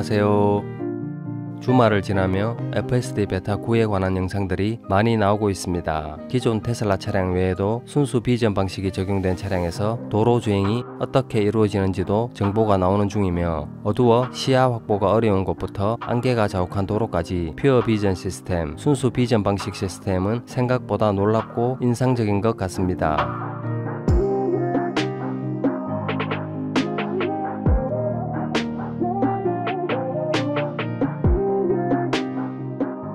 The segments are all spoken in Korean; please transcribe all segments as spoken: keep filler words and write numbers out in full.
안녕하세요. 주말을 지나며 에프에스디 베타 구에 관한 영상들이 많이 나오고 있습니다. 기존 테슬라 차량 외에도 순수 비전 방식이 적용된 차량에서 도로 주행이 어떻게 이루어지는지도 정보가 나오는 중이며, 어두워 시야 확보가 어려운 곳부터 안개가 자욱한 도로까지 퓨어 비전 시스템, 순수 비전 방식 시스템은 생각보다 놀랍고 인상적인 것 같습니다.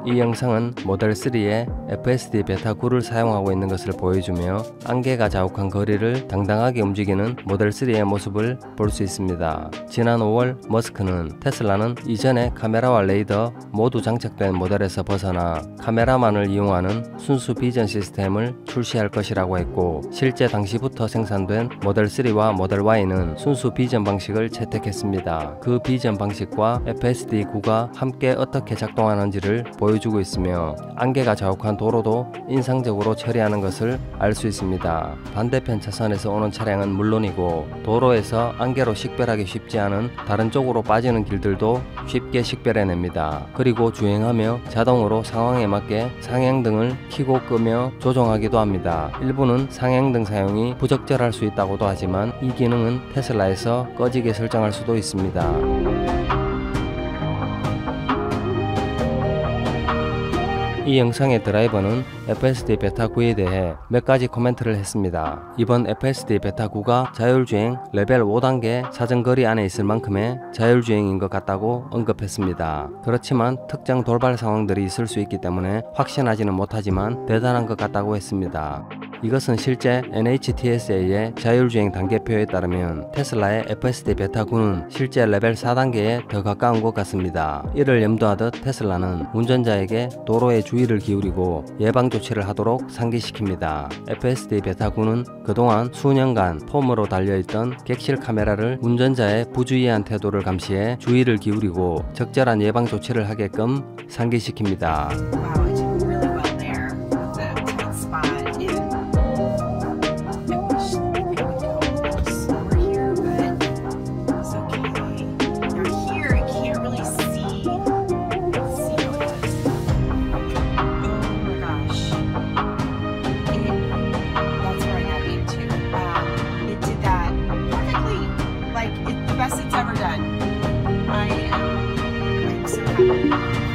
이 영상은 모델 쓰리의 에프에스디 베타 구를 사용하고 있는 것을 보여주며, 안개가 자욱한 거리를 당당하게 움직이는 모델 쓰리의 모습을 볼 수 있습니다. 지난 오월 머스크는 테슬라는 이전에 카메라와 레이더 모두 장착된 모델에서 벗어나 카메라만을 이용하는 순수 비전 시스템을 출시할 것이라고 했고, 실제 당시부터 생산된 모델 쓰리와 모델 와이는 순수 비전 방식을 채택했습니다. 그 비전 방식과 에프에스디 구가 함께 어떻게 작동하는지를 보여주고 주고 있으며, 안개가 자욱한 도로도 인상적으로 처리하는 것을 알 수 있습니다. 반대편 차선에서 오는 차량은 물론이고, 도로에서 안개로 식별하기 쉽지 않은 다른 쪽으로 빠지는 길들도 쉽게 식별해냅니다. 그리고 주행하며 자동으로 상황에 맞게 상향등을 켜고 끄며 조정하기도 합니다. 일부는 상향등 사용이 부적절할 수 있다고도 하지만, 이 기능은 테슬라에서 꺼지게 설정할 수도 있습니다. 이 영상의 드라이버는 에프에스디 베타 구에 대해 몇 가지 코멘트를 했습니다. 이번 에프에스디 베타 구가 자율주행 레벨 오 단계 사정거리 안에 있을 만큼의 자율주행인 것 같다고 언급했습니다. 그렇지만 특정 돌발 상황들이 있을 수 있기 때문에 확신하지는 못하지만 대단한 것 같다고 했습니다. 이것은 실제 엔에이치티에스에이의 자율주행 단계표에 따르면 테슬라의 에프에스디 베타 구는 실제 레벨 사 단계에 더 가까운 것 같습니다. 이를 염두하듯 테슬라는 운전자에게 도로에 주의를 기울이고 예방조치를 하도록 상기시킵니다. 에프에스디 베타 구는 그동안 수년간 폼으로 달려있던 객실 카메라를 운전자의 부주의한 태도를 감시해 주의를 기울이고 적절한 예방조치를 하게끔 상기시킵니다. Best it's ever done. I am, I'm so happy.